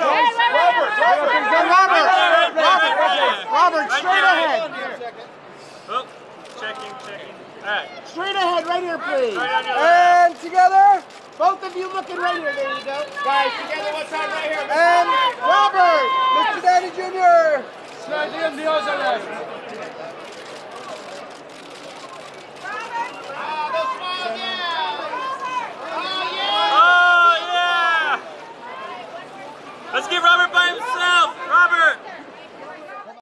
Robert, straight ahead. Oh, checking. All right. Straight ahead, right here, please. And together, both of you looking right here. There you go. Guys, together, one time right here. And Robert, Mr. Downey Jr.